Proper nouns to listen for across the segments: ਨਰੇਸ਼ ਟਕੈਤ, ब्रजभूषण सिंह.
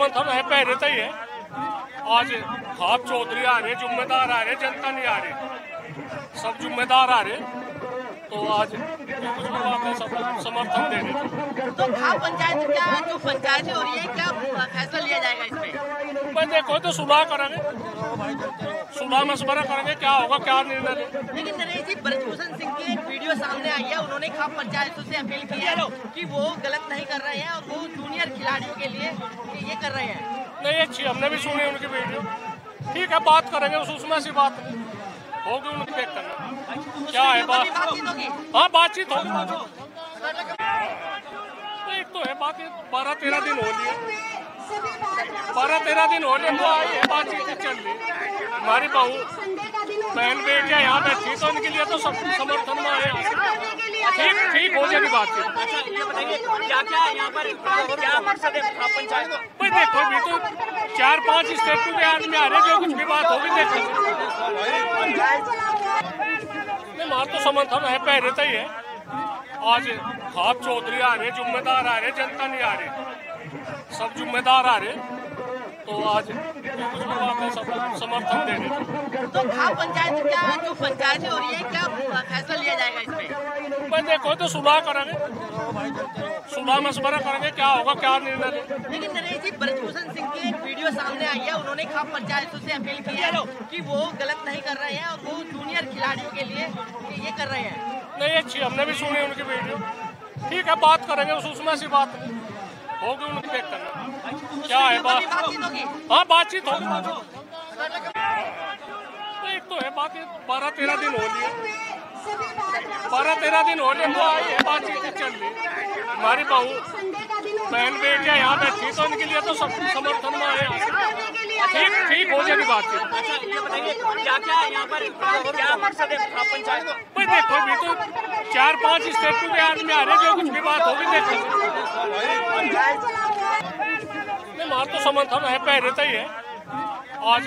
समर्थन है पहले से ही है। आज हाफ चौधरी आ रहे, जुम्मेदार आ रहे, जनता नहीं आ रही, सब जुम्मेदार आ रहे, तो आज समर्थन दे रहे। तो आप पंचायत क्या जो पंचायत हो रही है क्या फैसला लिया जाएगा इसमें? मैं देखो तो सुलह करेंगे, सुलह मशवरा करेंगे, क्या होगा क्या निर्णय। लेकिन नरेश जी, ब्रजभूषण सिंह की एक वीडियो सामने आई है, उन्होंने खाप पंचायतों से अपील की है कि वो गलत नहीं कर रहे हैं और वो जूनियर खिलाड़ियों के लिए ये कर रहे हैं। नहीं अच्छी, हमने भी सुनी उनकी वीडियो, ठीक है बात करेंगे, उसमें ऐसी बात होगी उनकी देख कर क्या है बात। हाँ बातचीत होगी, एक तो है बात, 12-13 दिन हो लिए, 12-13 दिन हो लिए, वो आई है बातचीत चल रही। हमारी बहू बहन बेटियाँ यहाँ बैठी, तो उनके लिए तो सब समर्थन में आए, ठीक ठीक हो जाएगी बातचीत। क्या क्या यहाँ पर भाई देखो, अभी तो 4-5 स्टेटों के आदमी आ रहे, जो कुछ भी बात होगी देखो। तो समर्थन है पहले से ही है। आज हाफ चौधरी आ रहे, जुम्मेदार आ रहे, जनता नहीं आ रही, सब जुम्मेदार आ रहे, तो आज समर्थन दे रहे। तो आप पंचायत क्या जो पंचायत हो रही है क्या फैसला लिया जाएगा इसमें? मैं देखो तो सुलह करेंगे, सुलह मशवरा करेंगे, क्या होगा क्या निर्णय। लेकिन नरेश जी, ब्रजभूषण सिंह की एक वीडियो सामने आई है, उन्होंने खाप पंचायतों से अपील की है कि वो गलत नहीं कर रहे हैं और वो जूनियर खिलाड़ियों के लिए ये कर रहे हैं। नहीं अच्छी, हमने भी सुनी उनकी वीडियो, ठीक है बात करेंगे, उसमें ऐसी बात होगी उनकी देख कर क्या है बात। हाँ बातचीत होगी, एक तो है बात, 12-13 दिन हो लिए, 12-13 दिन हो लिए, वो आई है बातचीत चल रही। हमारी बहू बहन बेटियाँ यहाँ बैठी, तो उनके लिए तो सब समर्थन में आए, ठीक ठीक हो जाएगी बातचीत। क्या क्या यहाँ पर पंचायत? भाई देखो, अभी तो 4-5 स्टेटों के आदमी आ रहे, जो कुछ भी बात होगी देखो। मार तो समर्थन है पहले से ही है। आज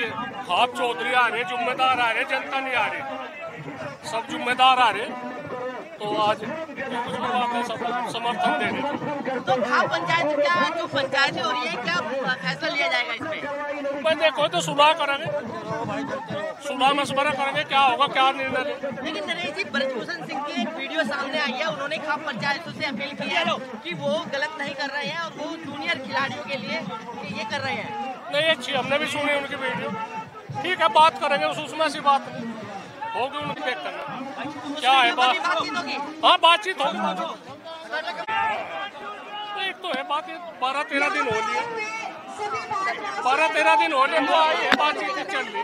हाफ चौधरी आ रहे, जुम्मेदार आ रहे, जनता नहीं आ रही, सब जुम्मेदार आ रहे, तो आज समर्थन दे रहे। तो आप पंचायत क्या जो पंचायत हो रही है क्या फैसला लिया जाएगा इसमें? मैं देखो तो सुलह करेंगे, सुलह मशवरा करेंगे, क्या होगा क्या निर्णय। लेकिन नरेश जी, ब्रजभूषण सिंह की एक वीडियो सामने आई है, उन्होंने खाप पंचायतों से अपील की है कि वो गलत नहीं कर रहे हैं और वो जूनियर खिलाड़ियों के लिए ये कर रहे हैं। नहीं अच्छी, हमने भी सुनी उनकी वीडियो, ठीक है बात करेंगे, उसमें ऐसी बात होगी उनकी देख कर क्या है बात। हाँ बातचीत होगी, एक तो है बात, 12-13 दिन हो लिए, 12-13 दिन हो लिए, वो आई है बातचीत चल रही।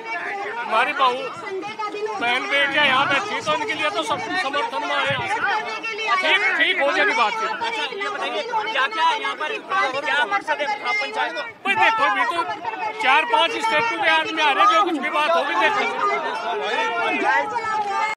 हमारी बहू बहन बेटियाँ यहाँ बैठी, तो उनके लिए तो सब समर्थन में आए, ठीक ठीक हो जाएगी बातचीत। क्या क्या यहाँ पर पंचायत? भाई देखो, अभी तो 4-5 स्टेटों के आदमी आ रहे, जो कुछ भी बात होगी देखो।